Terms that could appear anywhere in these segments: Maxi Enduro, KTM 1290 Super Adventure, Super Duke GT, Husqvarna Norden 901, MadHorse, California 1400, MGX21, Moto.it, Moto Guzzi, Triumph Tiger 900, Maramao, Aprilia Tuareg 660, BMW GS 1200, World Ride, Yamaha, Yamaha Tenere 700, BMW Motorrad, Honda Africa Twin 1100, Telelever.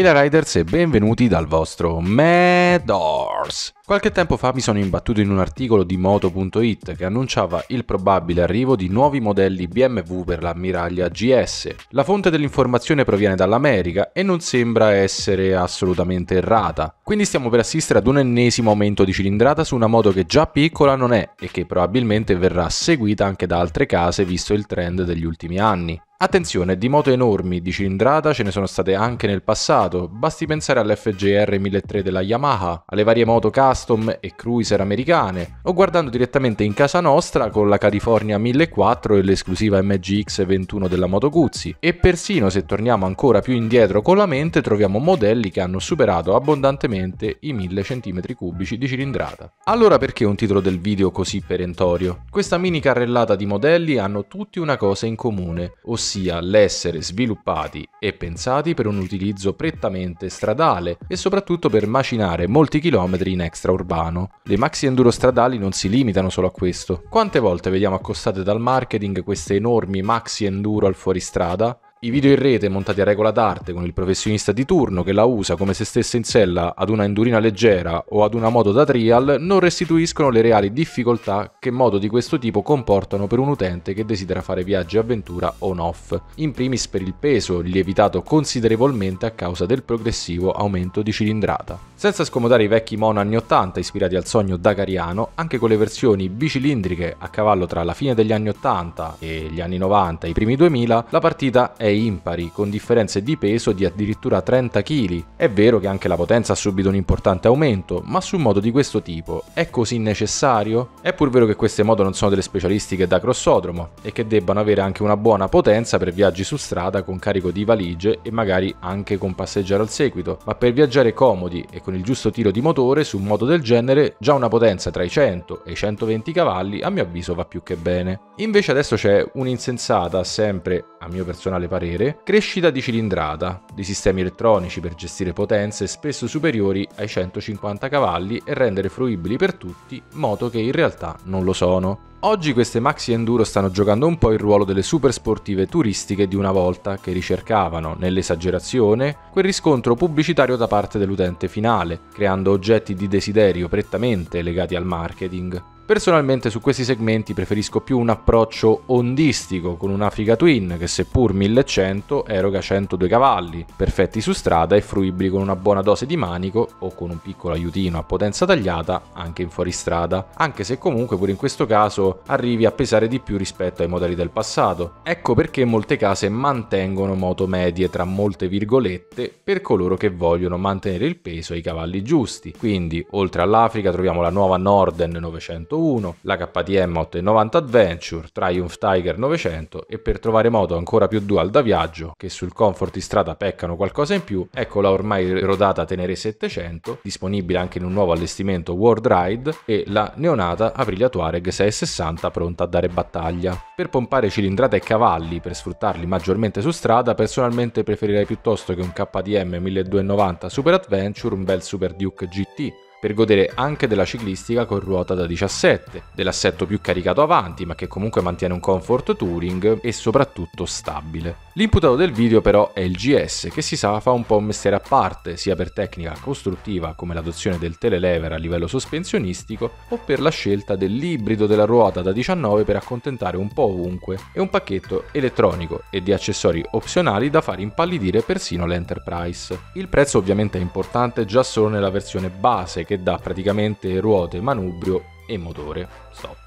Aprilia Riders e benvenuti dal vostro MadHorse. Qualche tempo fa mi sono imbattuto in un articolo di Moto.it che annunciava il probabile arrivo di nuovi modelli BMW per l'ammiraglia GS. La fonte dell'informazione proviene dall'America e non sembra essere assolutamente errata. Quindi stiamo per assistere ad un ennesimo aumento di cilindrata su una moto che già piccola non è e che probabilmente verrà seguita anche da altre case visto il trend degli ultimi anni. Attenzione, di moto enormi di cilindrata ce ne sono state anche nel passato, basti pensare all'FGR 1300 della Yamaha, alle varie moto custom e cruiser americane, o guardando direttamente in casa nostra con la California 1400 e l'esclusiva MGX21 della Moto Guzzi, e persino se torniamo ancora più indietro con la mente troviamo modelli che hanno superato abbondantemente i 1000 cm3 di cilindrata. Allora perché un titolo del video così perentorio? Questa mini carrellata di modelli hanno tutti una cosa in comune, ossia l'essere sviluppati e pensati per un utilizzo prettamente stradale e soprattutto per macinare molti chilometri in extraurbano. Le maxi enduro stradali non si limitano solo a questo. Quante volte vediamo accostate dal marketing queste enormi maxi enduro al fuoristrada? I video in rete montati a regola d'arte con il professionista di turno che la usa come se stesse in sella ad una endurina leggera o ad una moto da trial non restituiscono le reali difficoltà che moto di questo tipo comportano per un utente che desidera fare viaggi avventura on-off, in primis per il peso, lievitato considerevolmente a causa del progressivo aumento di cilindrata. Senza scomodare i vecchi mono anni 80 ispirati al sogno dakariano, anche con le versioni bicilindriche a cavallo tra la fine degli anni 80 e gli anni 90 e i primi 2000, la partita è impari, con differenze di peso di addirittura 30 kg. È vero che anche la potenza ha subito un importante aumento, ma su moto di questo tipo è così necessario? È pur vero che queste moto non sono delle specialistiche da crossodromo e che debbano avere anche una buona potenza per viaggi su strada con carico di valigie e magari anche con passeggero al seguito, ma per viaggiare comodi e con il giusto tiro di motore su moto del genere già una potenza tra i 100 e i 120 cavalli a mio avviso va più che bene. Invece adesso c'è un'insensata, sempre a mio personale parere, crescita di cilindrata, di sistemi elettronici per gestire potenze spesso superiori ai 150 cavalli e rendere fruibili per tutti moto che in realtà non lo sono. Oggi queste maxi enduro stanno giocando un po' il ruolo delle super sportive turistiche di una volta, che ricercavano, nell'esagerazione, quel riscontro pubblicitario da parte dell'utente finale, creando oggetti di desiderio prettamente legati al marketing. Personalmente su questi segmenti preferisco più un approccio ondistico con un Africa Twin che seppur 1100 eroga 102 cavalli, perfetti su strada e fruibili con una buona dose di manico o con un piccolo aiutino a potenza tagliata anche in fuoristrada, anche se comunque pure in questo caso arrivi a pesare di più rispetto ai modelli del passato. Ecco perché molte case mantengono moto medie tra molte virgolette per coloro che vogliono mantenere il peso e i cavalli giusti. Quindi oltre all'Africa troviamo la nuova Norden 901, la KTM 1290 Adventure, Triumph Tiger 900 e per trovare moto ancora più dual da viaggio che sul comfort di strada peccano qualcosa in più, ecco la ormai rodata Tenere 700, disponibile anche in un nuovo allestimento World Ride, e la neonata Aprilia Tuareg 660 pronta a dare battaglia. Per pompare cilindrata e cavalli per sfruttarli maggiormente su strada personalmente preferirei piuttosto che un KTM 1290 Super Adventure un bel Super Duke GT, per godere anche della ciclistica con ruota da 17, dell'assetto più caricato avanti ma che comunque mantiene un comfort touring e soprattutto stabile. L'imputato del video però è il GS che si sa fa un po' un mestiere a parte sia per tecnica costruttiva come l'adozione del telelever a livello sospensionistico o per la scelta dell'ibrido della ruota da 19 per accontentare un po' ovunque e un pacchetto elettronico e di accessori opzionali da far impallidire persino l'Enterprise. Il prezzo ovviamente è importante già solo nella versione base che dà praticamente ruote, manubrio e motore. Stop.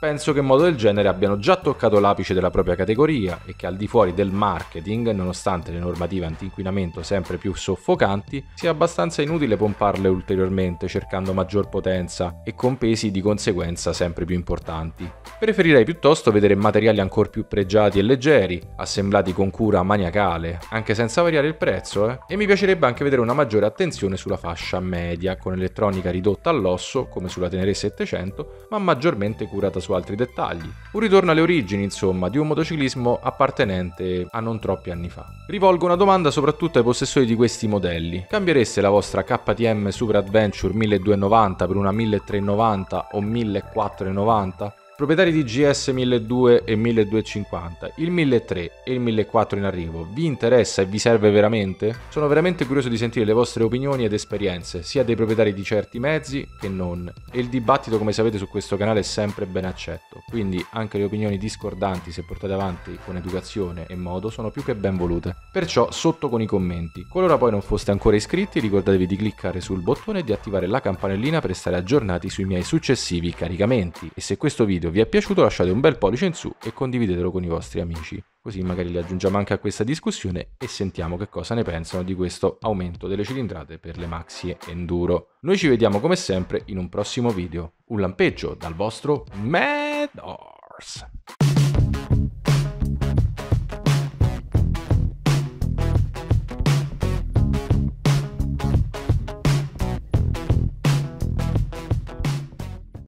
Penso che moto del genere abbiano già toccato l'apice della propria categoria e che al di fuori del marketing, nonostante le normative antinquinamento sempre più soffocanti, sia abbastanza inutile pomparle ulteriormente cercando maggior potenza e con pesi di conseguenza sempre più importanti. Preferirei piuttosto vedere materiali ancora più pregiati e leggeri, assemblati con cura maniacale, anche senza variare il prezzo, E mi piacerebbe anche vedere una maggiore attenzione sulla fascia media, con elettronica ridotta all'osso, come sulla Tenere 700, ma maggiormente curata su altri dettagli. Un ritorno alle origini, insomma, di un motociclismo appartenente a non troppi anni fa. Rivolgo una domanda soprattutto ai possessori di questi modelli. Cambiereste la vostra KTM Super Adventure 1290 per una 1390 o 1490? Proprietari di GS 1200 e 1250, il 1300 e il 1400 in arrivo, vi interessa e vi serve veramente? Sono veramente curioso di sentire le vostre opinioni ed esperienze, sia dei proprietari di certi mezzi che non, e il dibattito, come sapete, su questo canale è sempre ben accetto, quindi anche le opinioni discordanti, se portate avanti con educazione e modo, sono più che ben volute. Perciò sotto con i commenti. Qualora poi non foste ancora iscritti, ricordatevi di cliccare sul bottone e di attivare la campanellina per stare aggiornati sui miei successivi caricamenti, e se questo video vi è piaciuto lasciate un bel pollice in su e condividetelo con i vostri amici, così magari li aggiungiamo anche a questa discussione e sentiamo che cosa ne pensano di questo aumento delle cilindrate per le maxi enduro. Noi ci vediamo come sempre in un prossimo video. Un lampeggio dal vostro MadHorse.